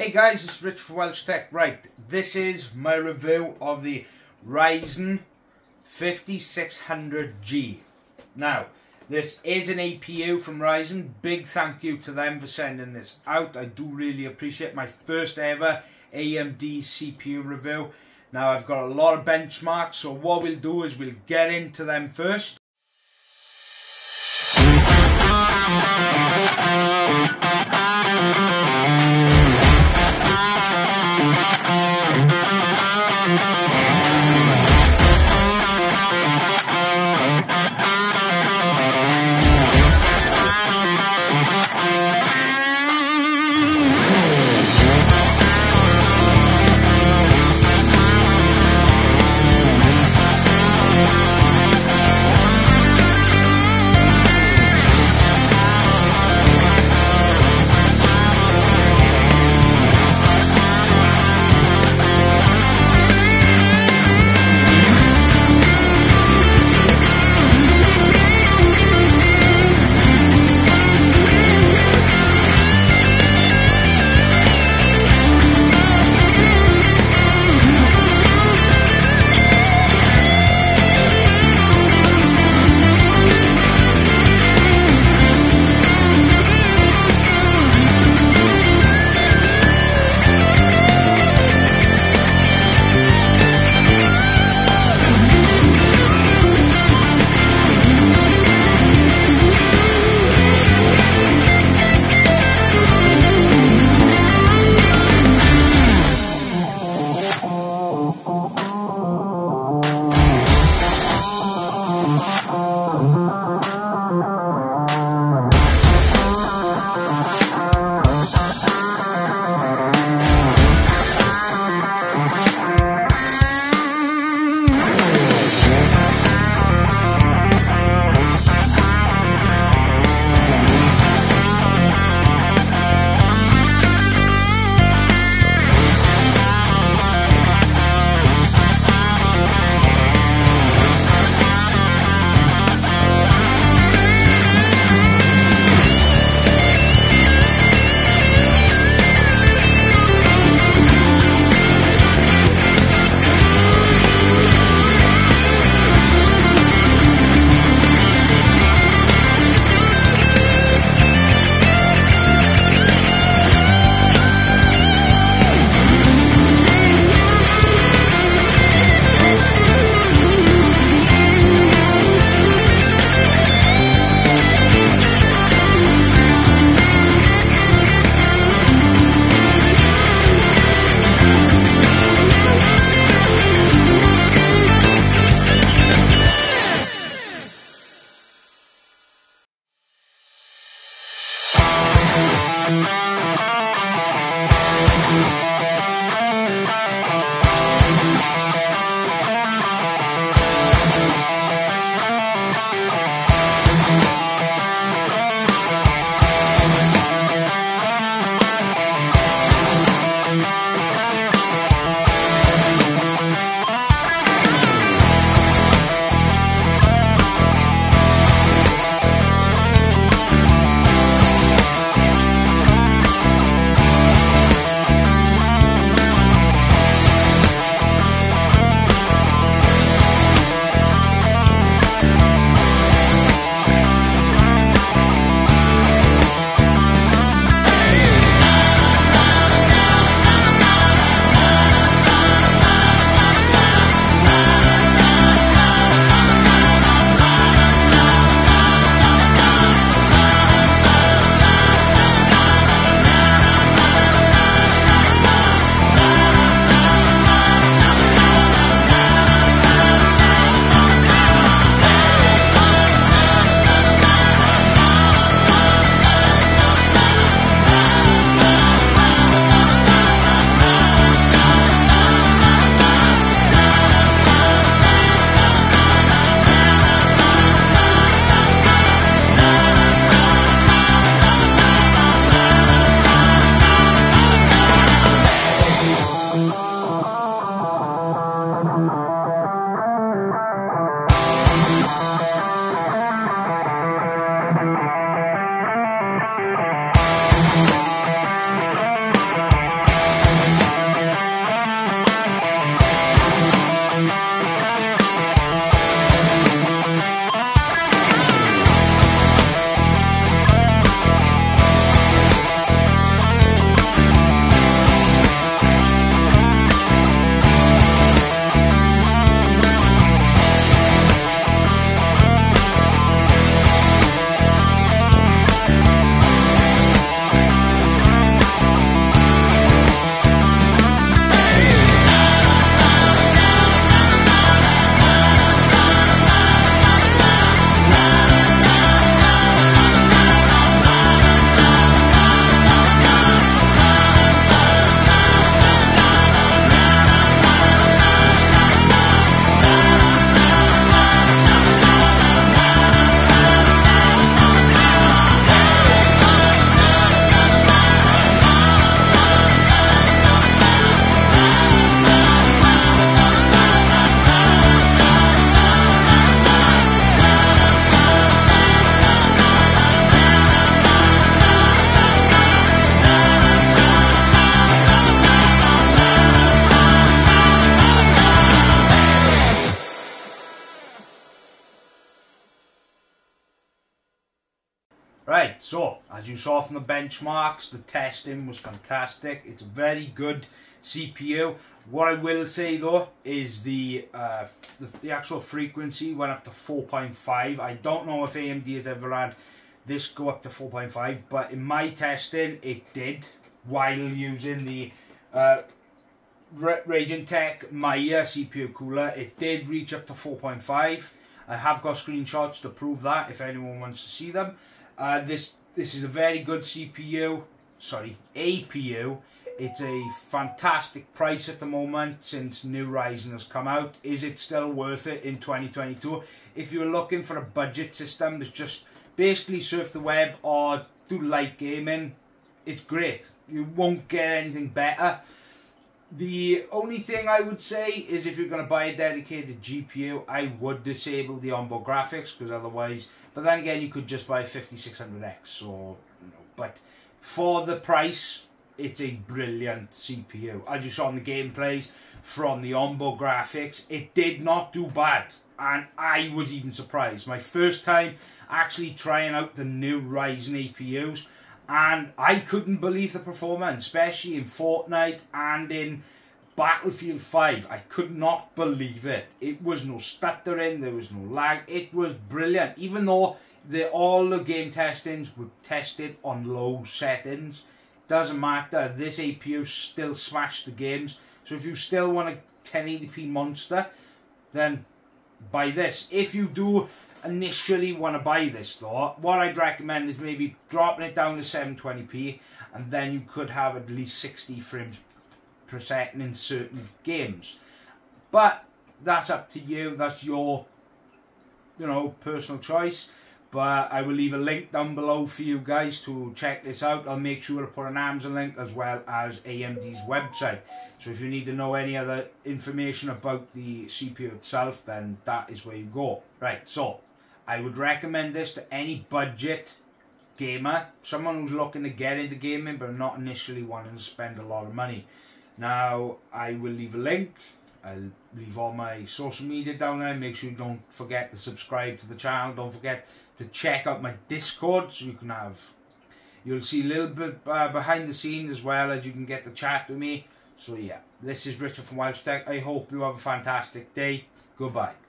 Hey guys, it's Rich for Welshytech. Right, this is my review of the Ryzen 5600G. Now, this is an APU from Ryzen. Big thank you to them for sending this out. I do really appreciate my first ever AMD CPU review. Now, I've got a lot of benchmarks, so what we'll do is we'll get into them first. So, as you saw from the benchmarks, the testing was fantastic. It's a very good CPU. What I will say though is the actual frequency went up to 4.5. I don't know if AMD has ever had this go up to 4.5, but in my testing it did, while using the Raging Tech Maya CPU cooler. It did reach up to 4.5. I have got screenshots to prove that if anyone wants to see them. This is a very good CPU, sorry, APU. It's a fantastic price at the moment since new Ryzen has come out. Is it still worth it in 2022? If you're looking for a budget system that's just basically surf the web or do light gaming, it's great. You won't get anything better. The only thing I would say is if you're going to buy a dedicated GPU, I would disable the onboard graphics, because otherwise, but then again, you could just buy a 5600X or, you know, but for the price, it's a brilliant CPU. As you saw in the gameplays from the onboard graphics, it did not do bad, and I was even surprised. My first time actually trying out the new Ryzen APUs, and I couldn't believe the performance, especially in Fortnite and in Battlefield 5. I could not believe it. It was no stuttering, there was no lag. It was brilliant. Even though all the game testings were tested on low settings, doesn't matter. This APU still smashed the games. So if you still want a 1080p monster, then buy this. If you do initially want to buy this though, what I'd recommend is maybe dropping it down to 720p, and then you could have at least 60 frames per second in certain games. But that's up to you, that's your, you know, personal choice. But I will leave a link down below for you guys to check this out. I'll make sure to put an Amazon link as well as AMD's website. So if you need to know any other information about the CPU itself, then that is where you go. Right, so I would recommend this to any budget gamer, someone who's looking to get into gaming but not initially wanting to spend a lot of money. Now, I will leave a link. I'll leave all my social media down there. Make sure you don't forget to subscribe to the channel. Don't forget to check out my Discord, so you can have, you'll see a little bit behind the scenes, as well as you can get the chat with me. So yeah, this is Richard from Welshytech. I hope you have a fantastic day. Goodbye.